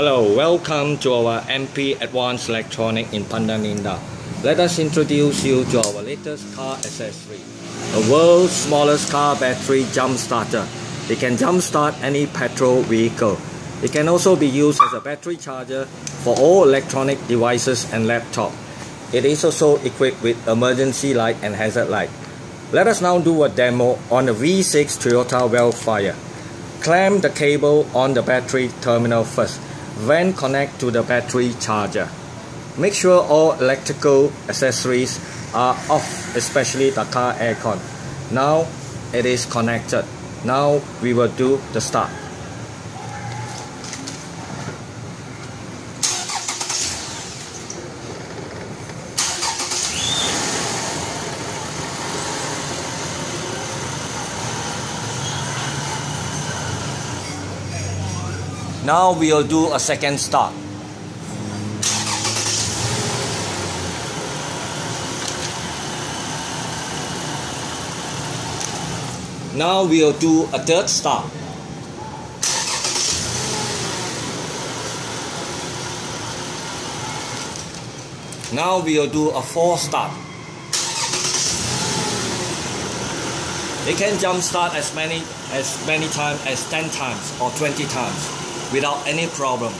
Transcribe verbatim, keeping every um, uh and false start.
Hello, welcome to our M P Advanced Electronic in Pandaninda. Let us introduce you to our latest car accessory, the world's smallest car battery jump starter. It can jump start any petrol vehicle. It can also be used as a battery charger for all electronic devices and laptop. It is also equipped with emergency light and hazard light. Let us now do a demo on the V six Toyota Wellfire. Clamp the cable on the battery terminal first, then connect to the battery charger. Make sure all electrical accessories are off, especially the car aircon. Now it is connected. Now we will do the start. Now we'll do a second start. Now we'll do a third start. Now we'll do a fourth start. It can jump start as many as many times as ten times or twenty times without any problem.